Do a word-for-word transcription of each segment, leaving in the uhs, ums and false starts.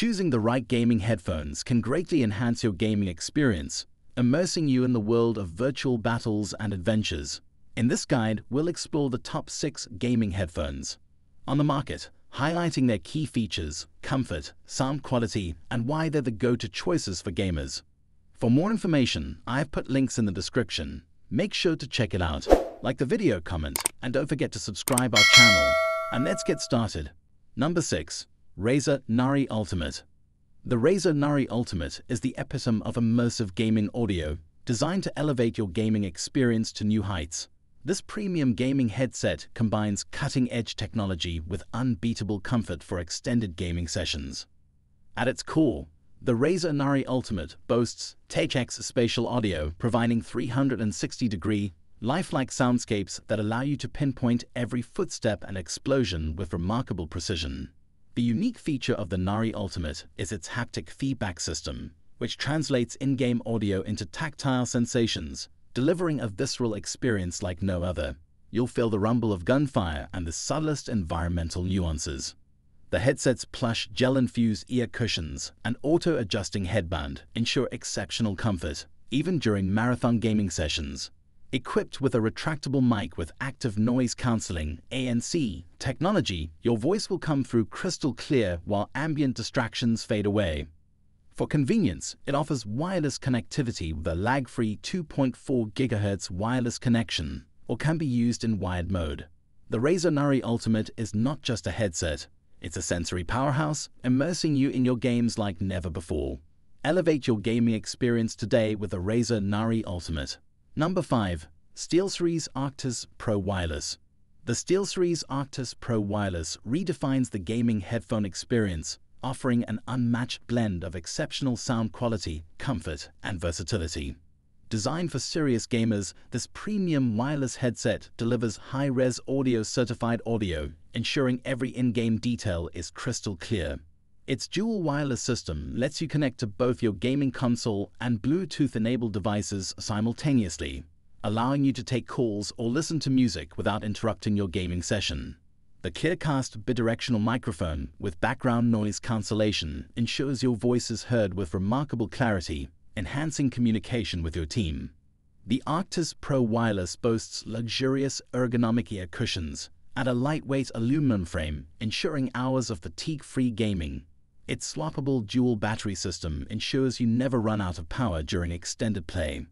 Choosing the right gaming headphones can greatly enhance your gaming experience, immersing you in the world of virtual battles and adventures. In this guide, we'll explore the top six gaming headphones on the market, highlighting their key features, comfort, sound quality, and why they're the go-to choices for gamers. For more information, I've put links in the description. Make sure to check it out, like the video, comment, and don't forget to subscribe our channel. And let's get started. Number six. Razer Nari Ultimate. The Razer Nari Ultimate is the epitome of immersive gaming audio, designed to elevate your gaming experience to new heights. This premium gaming headset combines cutting-edge technology with unbeatable comfort for extended gaming sessions. At its core, the Razer Nari Ultimate boasts T H X Spatial Audio, providing three hundred sixty degree, lifelike soundscapes that allow you to pinpoint every footstep and explosion with remarkable precision. The unique feature of the Nari Ultimate is its haptic feedback system, which translates in-game audio into tactile sensations, delivering a visceral experience like no other. You'll feel the rumble of gunfire and the subtlest environmental nuances. The headset's plush gel-infused ear cushions and auto-adjusting headband ensure exceptional comfort, even during marathon gaming sessions. Equipped with a retractable mic with active noise cancelling A N C technology, your voice will come through crystal clear while ambient distractions fade away. For convenience, it offers wireless connectivity with a lag-free two point four gigahertz wireless connection, or can be used in wired mode. The Razer Nari Ultimate is not just a headset, it's a sensory powerhouse, immersing you in your games like never before. Elevate your gaming experience today with the Razer Nari Ultimate. Number five. SteelSeries Arctis Pro Wireless. The SteelSeries Arctis Pro Wireless redefines the gaming headphone experience, offering an unmatched blend of exceptional sound quality, comfort, and versatility. Designed for serious gamers, this premium wireless headset delivers high-res audio-certified audio, ensuring every in-game detail is crystal clear. Its dual wireless system lets you connect to both your gaming console and Bluetooth-enabled devices simultaneously, allowing you to take calls or listen to music without interrupting your gaming session. The ClearCast bidirectional microphone with background noise cancellation ensures your voice is heard with remarkable clarity, enhancing communication with your team. The Arctis Pro Wireless boasts luxurious ergonomic ear cushions and a lightweight aluminum frame, ensuring hours of fatigue-free gaming. Its swappable dual battery system ensures you never run out of power during extended play.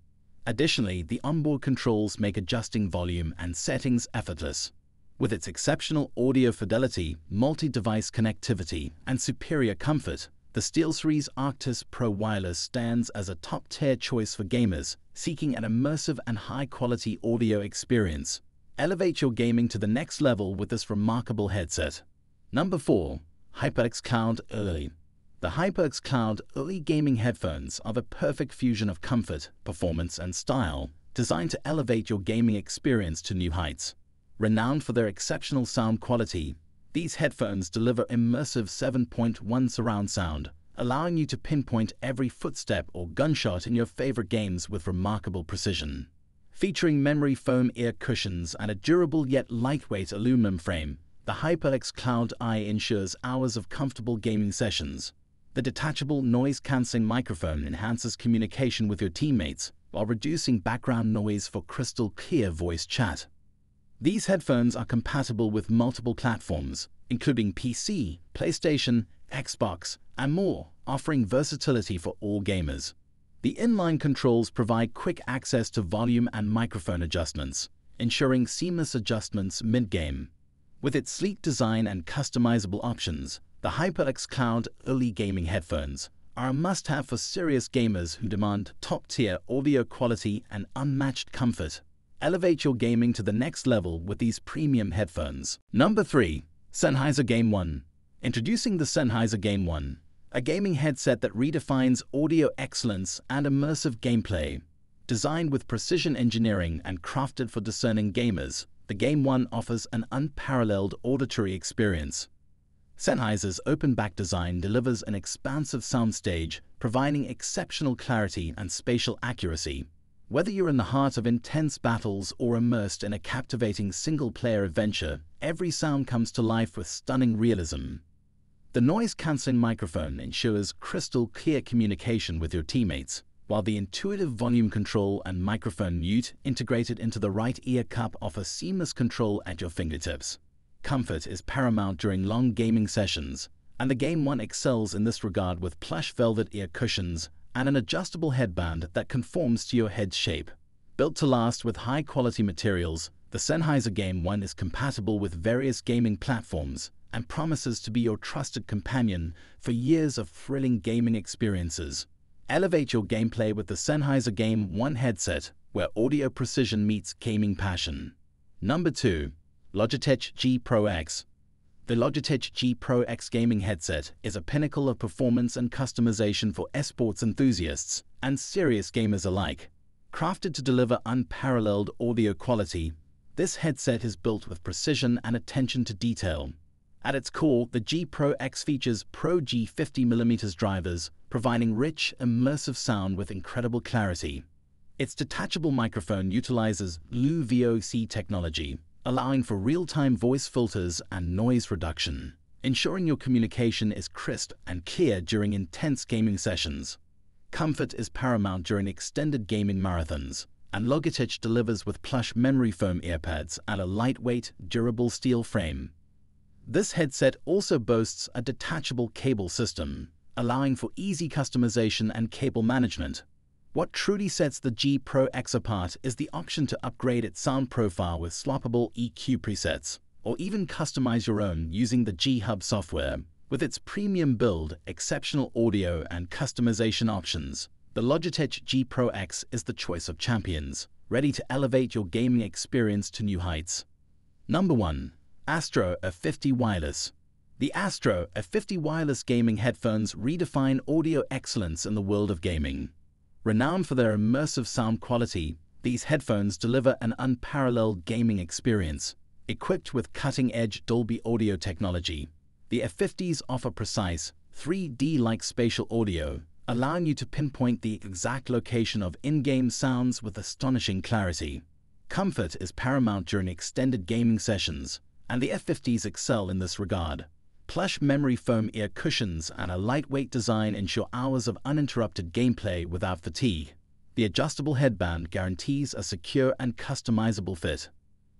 Additionally, the onboard controls make adjusting volume and settings effortless. With its exceptional audio fidelity, multi-device connectivity, and superior comfort, the SteelSeries Arctis Pro Wireless stands as a top-tier choice for gamers seeking an immersive and high-quality audio experience. Elevate your gaming to the next level with this remarkable headset. Number four. HyperX Cloud Early. The HyperX Cloud Early gaming headphones are the perfect fusion of comfort, performance, and style, designed to elevate your gaming experience to new heights. Renowned for their exceptional sound quality, these headphones deliver immersive seven point one surround sound, allowing you to pinpoint every footstep or gunshot in your favorite games with remarkable precision. Featuring memory foam ear cushions and a durable yet lightweight aluminum frame, the HyperX Cloud two ensures hours of comfortable gaming sessions. The detachable noise-cancelling microphone enhances communication with your teammates while reducing background noise for crystal-clear voice chat. These headphones are compatible with multiple platforms, including P C, PlayStation, Xbox, and more, offering versatility for all gamers. The inline controls provide quick access to volume and microphone adjustments, ensuring seamless adjustments mid-game. With its sleek design and customizable options, the HyperX Cloud Early gaming headphones are a must-have for serious gamers who demand top-tier audio quality and unmatched comfort. Elevate your gaming to the next level with these premium headphones. Number three. Sennheiser Game One. Introducing the Sennheiser Game One, a gaming headset that redefines audio excellence and immersive gameplay. Designed with precision engineering and crafted for discerning gamers, the Game One offers an unparalleled auditory experience. Sennheiser's open-back design delivers an expansive soundstage, providing exceptional clarity and spatial accuracy. Whether you're in the heart of intense battles or immersed in a captivating single-player adventure, every sound comes to life with stunning realism. The noise-cancelling microphone ensures crystal-clear communication with your teammates, while the intuitive volume control and microphone mute integrated into the right ear cup offer seamless control at your fingertips. Comfort is paramount during long gaming sessions, and the Game One excels in this regard with plush velvet ear cushions and an adjustable headband that conforms to your head shape. Built to last with high-quality materials, the Sennheiser Game One is compatible with various gaming platforms and promises to be your trusted companion for years of thrilling gaming experiences. Elevate your gameplay with the Sennheiser Game One headset, where audio precision meets gaming passion. Number two, Logitech G Pro X. The Logitech G Pro X gaming headset is a pinnacle of performance and customization for esports enthusiasts and serious gamers alike. Crafted to deliver unparalleled audio quality, this headset is built with precision and attention to detail. At its core, the G Pro X features Pro G fifty millimeter drivers, providing rich, immersive sound with incredible clarity. Its detachable microphone utilizes LuVOC technology, allowing for real-time voice filters and noise reduction, ensuring your communication is crisp and clear during intense gaming sessions. Comfort is paramount during extended gaming marathons, and Logitech delivers with plush memory foam earpads and a lightweight, durable steel frame. This headset also boasts a detachable cable system, allowing for easy customization and cable management. What truly sets the G Pro X apart is the option to upgrade its sound profile with swappable E Q presets, or even customize your own using the G-Hub software. With its premium build, exceptional audio, and customization options, the Logitech G Pro X is the choice of champions, ready to elevate your gaming experience to new heights. Number one. Astro A fifty Wireless. The Astro A fifty Wireless gaming headphones redefine audio excellence in the world of gaming. Renowned for their immersive sound quality, these headphones deliver an unparalleled gaming experience. Equipped with cutting-edge Dolby audio technology, the A fifties offer precise, three D like spatial audio, allowing you to pinpoint the exact location of in-game sounds with astonishing clarity. Comfort is paramount during extended gaming sessions, and the A fifties excel in this regard. Plush memory foam ear cushions and a lightweight design ensure hours of uninterrupted gameplay without fatigue. The adjustable headband guarantees a secure and customizable fit.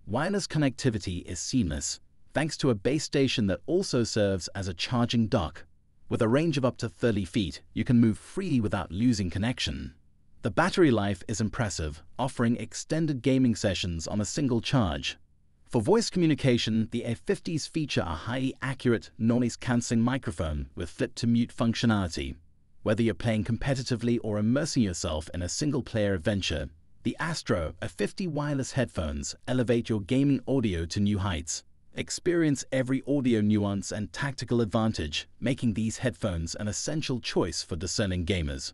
Wireless connectivity is seamless, thanks to a base station that also serves as a charging dock. With a range of up to thirty feet, you can move freely without losing connection. The battery life is impressive, offering extended gaming sessions on a single charge. For voice communication, the A fifties feature a highly accurate, noise-cancelling microphone with flip-to-mute functionality. Whether you're playing competitively or immersing yourself in a single-player adventure, the Astro A fifty wireless headphones elevate your gaming audio to new heights. Experience every audio nuance and tactical advantage, making these headphones an essential choice for discerning gamers.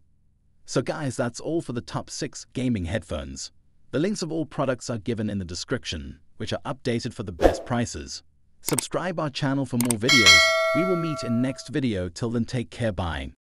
So guys, that's all for the top six gaming headphones. The links of all products are given in the description, which are updated for the best prices. Subscribe our channel for more videos. We will meet in next video. Till then, take care, bye.